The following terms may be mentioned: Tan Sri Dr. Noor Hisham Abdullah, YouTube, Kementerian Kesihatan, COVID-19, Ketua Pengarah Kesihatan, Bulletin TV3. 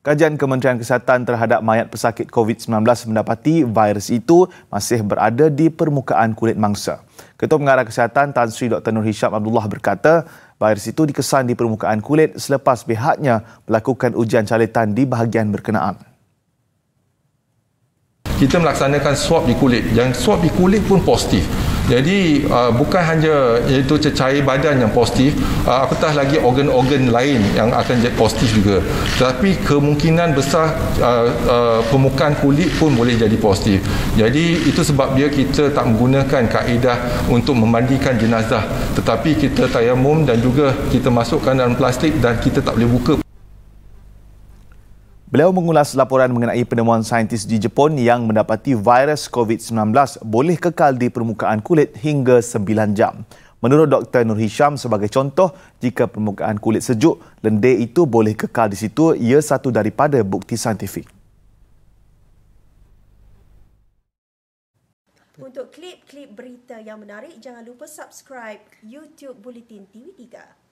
Kajian Kementerian Kesihatan terhadap mayat pesakit COVID-19 mendapati virus itu masih berada di permukaan kulit mangsa. Ketua Pengarah Kesihatan Tan Sri Dr. Noor Hisham Abdullah berkata, virus itu dikesan di permukaan kulit selepas pihaknya melakukan ujian caletan di bahagian berkenaan. Kita melaksanakan swab di kulit. Yang swab di kulit pun positif. Jadi bukan hanya iaitu cecair badan yang positif, apatah lagi organ-organ lain yang akan jadi positif juga. Tetapi kemungkinan besar permukaan kulit pun boleh jadi positif. Jadi itu sebab dia kita tak menggunakan kaedah untuk memandikan jenazah. Tetapi kita tayamum dan juga kita masukkan dalam plastik dan kita tak boleh buka. Beliau mengulas laporan mengenai penemuan saintis di Jepun yang mendapati virus COVID-19 boleh kekal di permukaan kulit hingga 9 jam. Menurut Dr. Noor Hisham, sebagai contoh, jika permukaan kulit sejuk, lendir itu boleh kekal di situ. Ia satu daripada bukti saintifik. Untuk klip-klip berita yang menarik, jangan lupa subscribe YouTube Bulletin TV3.